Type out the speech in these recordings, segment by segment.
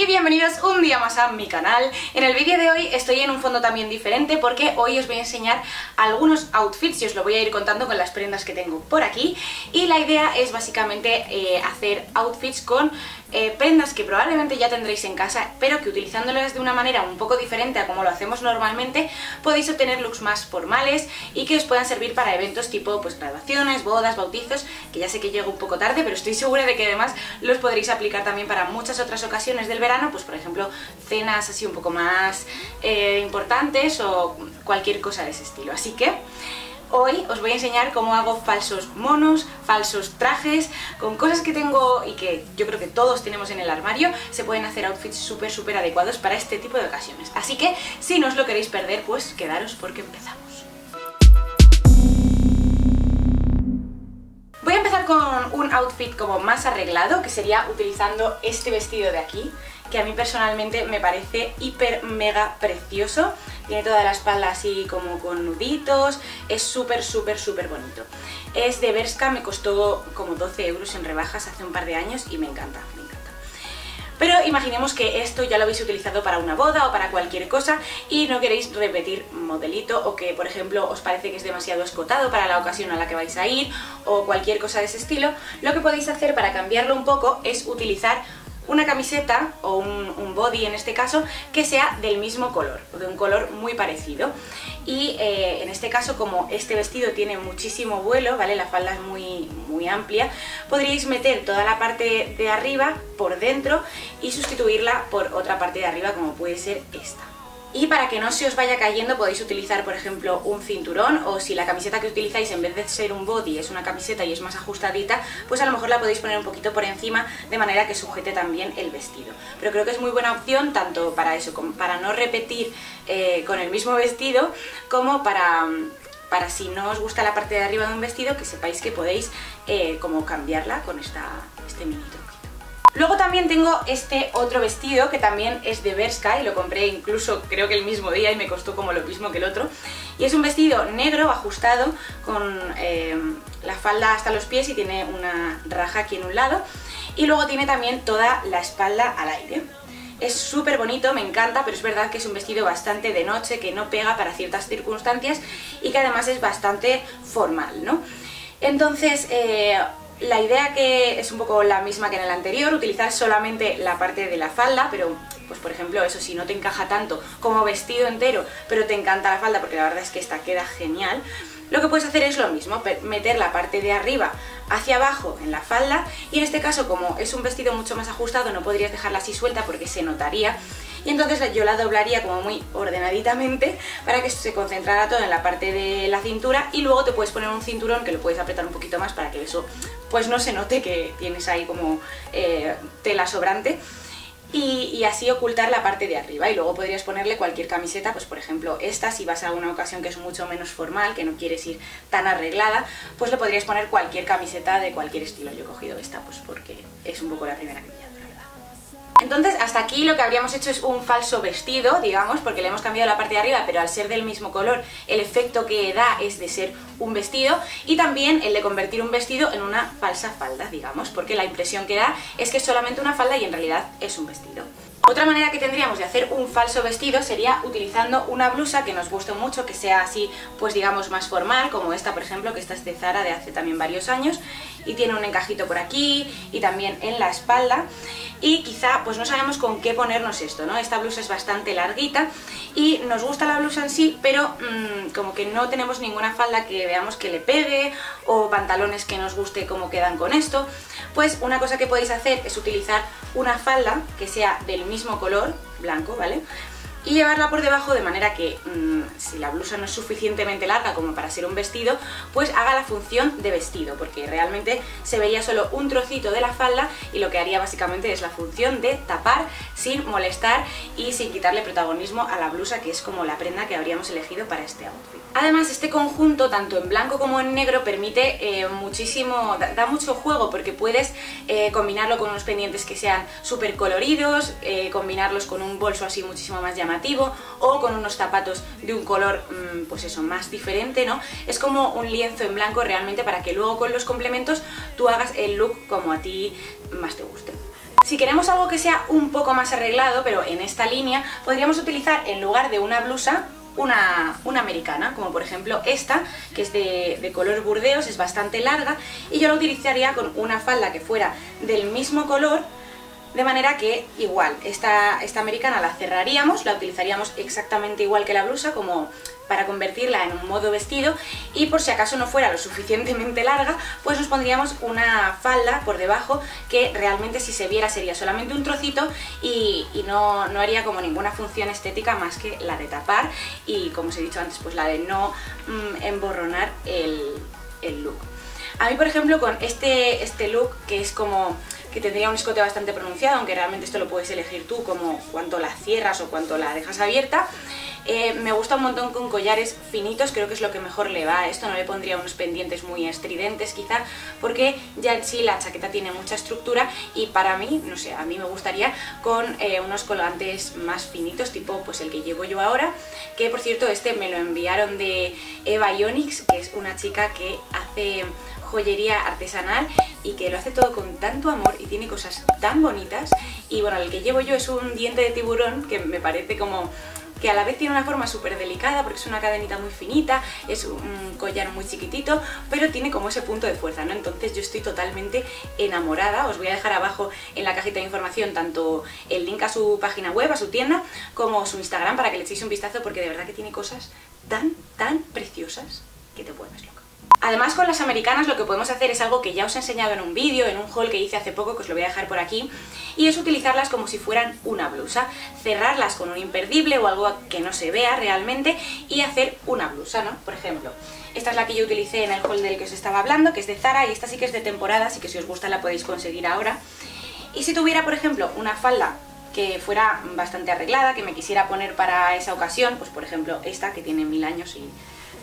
y bienvenidos un día más a mi canal. En el vídeo de hoy estoy en un fondo también diferente porque hoy os voy a enseñar algunos outfits y os lo voy a ir contando con las prendas que tengo por aquí. Y la idea es básicamente hacer outfits con prendas que probablemente ya tendréis en casa, pero que utilizándolas de una manera un poco diferente a como lo hacemos normalmente, podéis obtener looks más formales y que os puedan servir para eventos tipo pues graduaciones, bodas, bautizos, que ya sé que llego un poco tarde, pero estoy segura de que además los podréis aplicar también para muchas otras ocasiones del verano, pues por ejemplo cenas así un poco más importantes o cualquier cosa de ese estilo. Así que hoy os voy a enseñar cómo hago falsos monos, falsos trajes, con cosas que tengo y que yo creo que todos tenemos en el armario. Se pueden hacer outfits súper adecuados para este tipo de ocasiones. Así que si no os lo queréis perder, pues quedaros porque empezamos. Voy a empezar con un outfit como más arreglado, que sería utilizando este vestido de aquí, que a mí personalmente me parece hiper mega precioso. Tiene toda la espalda así como con nuditos, es súper bonito. Es de Bershka, me costó como 12 € en rebajas hace un par de años y me encanta, me encanta. Pero imaginemos que esto ya lo habéis utilizado para una boda o para cualquier cosa y no queréis repetir modelito, o que por ejemplo os parece que es demasiado escotado para la ocasión a la que vais a ir o cualquier cosa de ese estilo. Lo que podéis hacer para cambiarlo un poco es utilizar una camiseta o un body en este caso que sea del mismo color o de un color muy parecido. Y en este caso, como este vestido tiene muchísimo vuelo, ¿vale? La falda es muy amplia, podríais meter toda la parte de arriba por dentro y sustituirla por otra parte de arriba como puede ser esta. Y para que no se os vaya cayendo podéis utilizar por ejemplo un cinturón, o si la camiseta que utilizáis en vez de ser un body es una camiseta y es más ajustadita, pues a lo mejor la podéis poner un poquito por encima de manera que sujete también el vestido. Pero creo que es muy buena opción tanto para eso, como para no repetir con el mismo vestido, como para si no os gusta la parte de arriba de un vestido, que sepáis que podéis como cambiarla con este mini truco. Luego también tengo este otro vestido que también es de Bershka y lo compré incluso creo que el mismo día y me costó como lo mismo que el otro. Y es un vestido negro ajustado con la falda hasta los pies y tiene una raja aquí en un lado. Y luego tiene también toda la espalda al aire. Es súper bonito, me encanta, pero es verdad que es un vestido bastante de noche, que no pega para ciertas circunstancias y que además es bastante formal, ¿no? Entonces la idea, que es un poco la misma que en el anterior, utilizar solamente la parte de la falda, pero pues por ejemplo eso, si no te encaja tanto como vestido entero, pero te encanta la falda, porque la verdad es que esta queda genial, lo que puedes hacer es lo mismo, meter la parte de arriba hacia abajo en la falda, y en este caso como es un vestido mucho más ajustado no podrías dejarla así suelta porque se notaría, y entonces yo la doblaría como muy ordenaditamente para que se concentrara todo en la parte de la cintura, y luego te puedes poner un cinturón que lo puedes apretar un poquito más para que eso pues no se note que tienes ahí como tela sobrante. Y así ocultar la parte de arriba, y luego podrías ponerle cualquier camiseta, pues por ejemplo esta, si vas a una ocasión que es mucho menos formal, que no quieres ir tan arreglada, pues le podrías poner cualquier camiseta de cualquier estilo. Yo he cogido esta pues porque es un poco la primera que me llama. Entonces hasta aquí lo que habríamos hecho es un falso vestido, digamos, porque le hemos cambiado la parte de arriba, pero al ser del mismo color el efecto que da es de ser un vestido, y también el de convertir un vestido en una falsa falda, digamos, porque la impresión que da es que es solamente una falda y en realidad es un vestido. Otra manera que tendríamos de hacer un falso vestido sería utilizando una blusa que nos guste mucho, que sea así pues digamos más formal, como esta por ejemplo, que esta es de Zara de hace también varios años y tiene un encajito por aquí y también en la espalda, y quizá pues no sabemos con qué ponernos esto, ¿no? Esta blusa es bastante larguita y nos gusta la blusa en sí, pero como que no tenemos ninguna falda que veamos que le pegue, o pantalones que nos guste cómo quedan con esto. Pues una cosa que podéis hacer es utilizar una falda que sea del mismo color, blanco, ¿vale? Y llevarla por debajo de manera que si la blusa no es suficientemente larga como para ser un vestido, pues haga la función de vestido, porque realmente se vería solo un trocito de la falda y lo que haría básicamente es la función de tapar sin molestar y sin quitarle protagonismo a la blusa, que es como la prenda que habríamos elegido para este outfit. Además este conjunto, tanto en blanco como en negro, permite muchísimo, da mucho juego, porque puedes combinarlo con unos pendientes que sean súper coloridos, combinarlos con un bolso así muchísimo más llamativo, o con unos zapatos de un color pues eso, más diferente, ¿no? Es como un lienzo en blanco realmente para que luego con los complementos tú hagas el look como a ti más te guste. Si queremos algo que sea un poco más arreglado, pero en esta línea, podríamos utilizar en lugar de una blusa, una americana, como por ejemplo esta, que es de color burdeos, es bastante larga, y yo la utilizaría con una falda que fuera del mismo color, de manera que igual, esta americana la cerraríamos, la utilizaríamos exactamente igual que la blusa, como para convertirla en un modo vestido, y por si acaso no fuera lo suficientemente larga, pues nos pondríamos una falda por debajo que realmente si se viera sería solamente un trocito y no haría como ninguna función estética más que la de tapar y, como os he dicho antes, pues la de no emborronar el look. A mí, por ejemplo, con este look que es como que tendría un escote bastante pronunciado, aunque realmente esto lo puedes elegir tú como cuánto la cierras o cuánto la dejas abierta, me gusta un montón con collares finitos, creo que es lo que mejor le va a esto, no le pondría unos pendientes muy estridentes quizá, porque ya en sí la chaqueta tiene mucha estructura y para mí, no sé, a mí me gustaría con unos colgantes más finitos, tipo pues el que llevo yo ahora, que por cierto este me lo enviaron de Eva Ionix, que es una chica que hace joyería artesanal y que lo hace todo con tanto amor y tiene cosas tan bonitas. Y bueno, el que llevo yo es un diente de tiburón que me parece como que a la vez tiene una forma súper delicada porque es una cadenita muy finita, es un collar muy chiquitito, pero tiene como ese punto de fuerza, ¿no? Entonces yo estoy totalmente enamorada. Os voy a dejar abajo en la cajita de información tanto el link a su página web, a su tienda, como su Instagram para que le echéis un vistazo porque de verdad que tiene cosas tan preciosas que te vuelves loca. Además, con las americanas lo que podemos hacer es algo que ya os he enseñado en un vídeo, en un haul que hice hace poco, que os lo voy a dejar por aquí, y es utilizarlas como si fueran una blusa, cerrarlas con un imperdible o algo que no se vea realmente y hacer una blusa, ¿no? Por ejemplo, esta es la que yo utilicé en el haul del que os estaba hablando, que es de Zara, y esta sí que es de temporada, así que si os gusta la podéis conseguir ahora. Y si tuviera, por ejemplo, una falda que fuera bastante arreglada, que me quisiera poner para esa ocasión, pues por ejemplo esta que tiene 1000 años y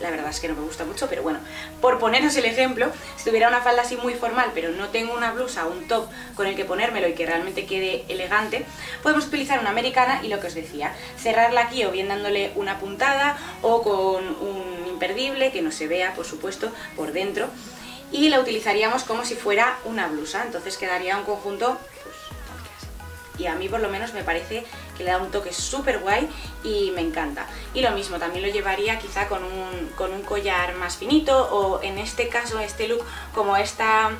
la verdad es que no me gusta mucho, pero bueno, por poneros el ejemplo, si tuviera una falda así muy formal, pero no tengo una blusa o un top con el que ponérmelo y que realmente quede elegante, podemos utilizar una americana y lo que os decía, cerrarla aquí o bien dándole una puntada o con un imperdible que no se vea, por supuesto, por dentro, y la utilizaríamos como si fuera una blusa, entonces quedaría un conjunto, pues, tal que así. Y a mí por lo menos me parece que le da un toque súper guay y me encanta. Y lo mismo, también lo llevaría quizá con un collar más finito o en este caso, este look, como esta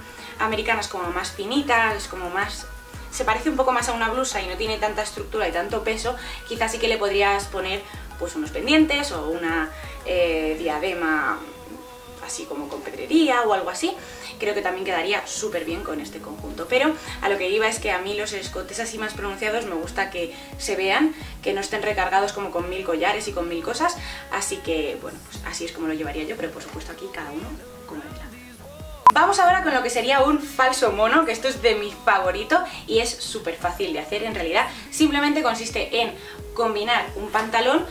americana es como más finita, es como más, se parece un poco más a una blusa y no tiene tanta estructura y tanto peso, quizá sí que le podrías poner pues unos pendientes o una diadema así como con pedrería o algo así. Creo que también quedaría súper bien con este conjunto, pero a lo que iba es que a mí los escotes así más pronunciados me gusta que se vean, que no estén recargados como con 1000 collares y con 1000 cosas, así que bueno, pues así es como lo llevaría yo, pero por supuesto aquí cada uno como quiera. Vamos ahora con lo que sería un falso mono, que esto es de mi favorito y es súper fácil de hacer en realidad, simplemente consiste en combinar un pantalón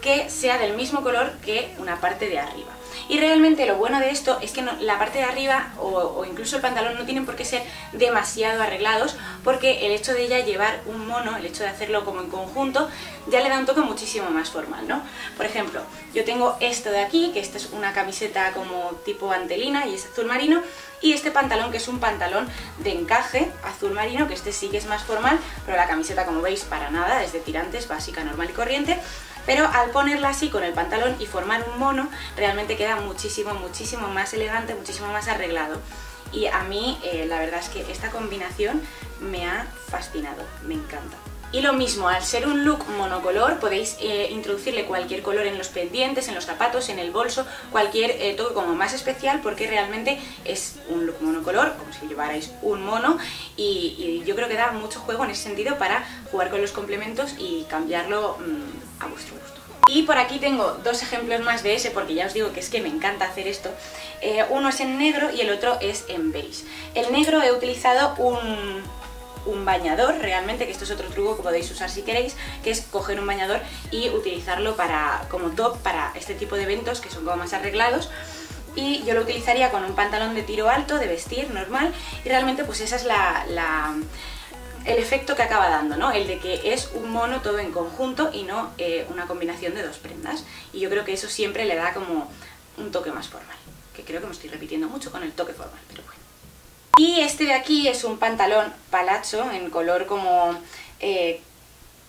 que sea del mismo color que una parte de arriba. Y realmente lo bueno de esto es que no, la parte de arriba o incluso el pantalón no tienen por qué ser demasiado arreglados, porque el hecho de ya llevar un mono, el hecho de hacerlo como en conjunto, ya le da un toque muchísimo más formal, ¿no? Por ejemplo, yo tengo esto de aquí, que esta es una camiseta como tipo antelina y es azul marino, y este pantalón que es un pantalón de encaje azul marino, que este sí que es más formal, pero la camiseta, como veis, para nada, es de tirantes, básica, normal y corriente. Pero al ponerla así con el pantalón y formar un mono, realmente queda muchísimo más elegante, muchísimo más arreglado. Y a mí la verdad es que esta combinación me ha fascinado, me encanta. Y lo mismo, al ser un look monocolor podéis introducirle cualquier color en los pendientes, en los zapatos, en el bolso, cualquier toque como más especial, porque realmente es un look monocolor, como si llevarais un mono, y yo creo que da mucho juego en ese sentido para jugar con los complementos y cambiarlo a vuestro gusto. Y por aquí tengo dos ejemplos más de ese, porque ya os digo que es que me encanta hacer esto. Uno es en negro y el otro es en beige. El negro he utilizado un bañador realmente, que esto es otro truco que podéis usar si queréis, que es coger un bañador y utilizarlo como top para este tipo de eventos que son como más arreglados, y yo lo utilizaría con un pantalón de tiro alto, de vestir normal, y realmente pues esa es el efecto que acaba dando, ¿no? El de que es un mono todo en conjunto y no una combinación de dos prendas, y yo creo que eso siempre le da como un toque más formal, que creo que me estoy repitiendo mucho con el toque formal, pero bueno. Y este de aquí es un pantalón palazzo en color como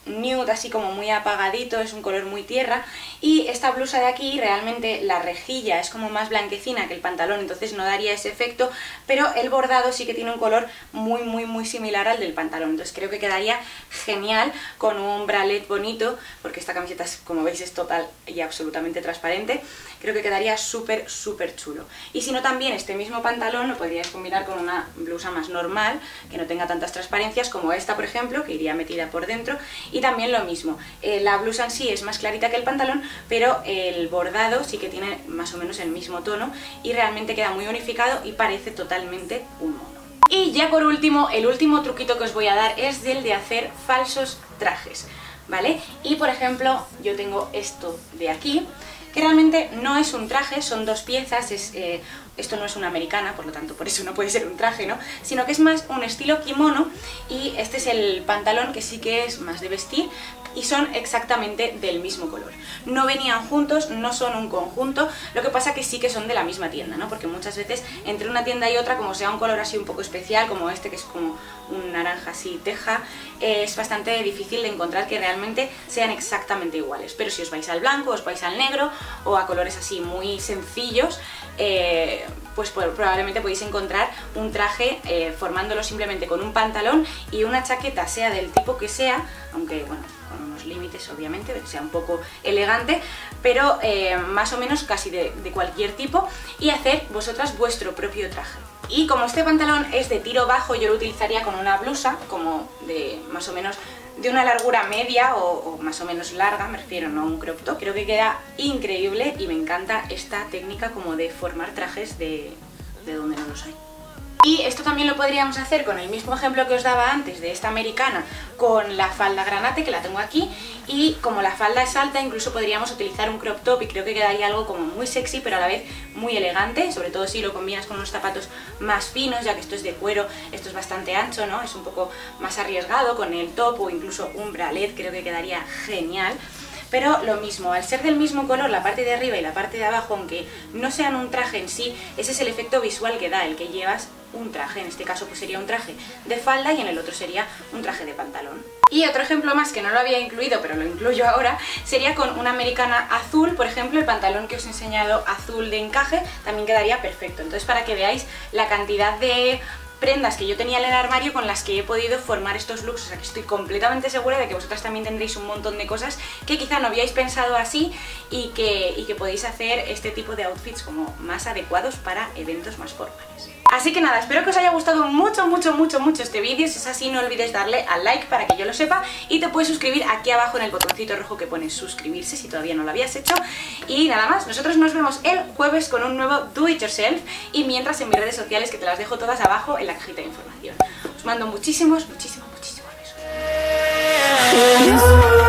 nude, así como muy apagadito, es un color muy tierra. Y esta blusa de aquí, realmente la rejilla es como más blanquecina que el pantalón, entonces no daría ese efecto, pero el bordado sí que tiene un color muy muy muy similar al del pantalón, entonces creo que quedaría genial con un bralette bonito, porque esta camiseta, como veis, es total y absolutamente transparente. Creo que quedaría súper súper chulo. Y si no, también este mismo pantalón lo podríais combinar con una blusa más normal, que no tenga tantas transparencias, como esta por ejemplo, que iría metida por dentro. Y también lo mismo, la blusa en sí es más clarita que el pantalón, pero el bordado sí que tiene más o menos el mismo tono y realmente queda muy unificado y parece totalmente un mono. Y ya por último, el último truquito que os voy a dar es el de hacer falsos trajes, ¿vale? Y por ejemplo, yo tengo esto de aquí, que realmente no es un traje, son dos piezas, esto no es una americana, por lo tanto por eso no puede ser un traje, ¿no? Sino que es más un estilo kimono, y este es el pantalón, que sí que es más de vestir, y son exactamente del mismo color. No venían juntos, no son un conjunto, lo que pasa que sí que son de la misma tienda, ¿no? Porque muchas veces entre una tienda y otra, como sea un color así un poco especial, como este que es como un naranja así teja, es bastante difícil de encontrar que realmente sean exactamente iguales. Pero si os vais al blanco, os vais al negro o a colores así muy sencillos, pues probablemente podéis encontrar un traje formándolo simplemente con un pantalón y una chaqueta, sea del tipo que sea, aunque bueno, con unos límites obviamente, que sea un poco elegante, pero más o menos casi de cualquier tipo, y hacer vosotras vuestro propio traje. Y como este pantalón es de tiro bajo, yo lo utilizaría con una blusa como de más o menos de una largura media o más o menos larga, me refiero, no un crop top. Creo que queda increíble y me encanta esta técnica como de formar trajes de donde no los hay. Y esto también lo podríamos hacer con el mismo ejemplo que os daba antes de esta americana, con la falda granate, que la tengo aquí, y como la falda es alta, incluso podríamos utilizar un crop top y creo que quedaría algo como muy sexy, pero a la vez muy elegante, sobre todo si lo combinas con unos zapatos más finos, ya que esto es de cuero, esto es bastante ancho, ¿no? Es un poco más arriesgado, con el top o incluso un bralette, creo que quedaría genial. Pero lo mismo, al ser del mismo color la parte de arriba y la parte de abajo, aunque no sean un traje en sí, ese es el efecto visual que da, el que llevas un traje. En este caso pues sería un traje de falda y en el otro sería un traje de pantalón. Y otro ejemplo más que no lo había incluido, pero lo incluyo ahora, sería con una americana azul, por ejemplo, el pantalón que os he enseñado azul de encaje, también quedaría perfecto. Entonces, para que veáis la cantidad de prendas que yo tenía en el armario con las que he podido formar estos looks, o sea que estoy completamente segura de que vosotras también tendréis un montón de cosas que quizá no habíais pensado así y que podéis hacer este tipo de outfits como más adecuados para eventos más formales. Así que nada, espero que os haya gustado mucho, mucho, mucho, mucho este vídeo. Si es así, no olvides darle al like para que yo lo sepa, y te puedes suscribir aquí abajo en el botoncito rojo que pone suscribirse si todavía no lo habías hecho. Y nada más, nosotros nos vemos el jueves con un nuevo Do It Yourself, y mientras en mis redes sociales, que te las dejo todas abajo en la cajita de información. Os mando muchísimos, muchísimos, muchísimos besos.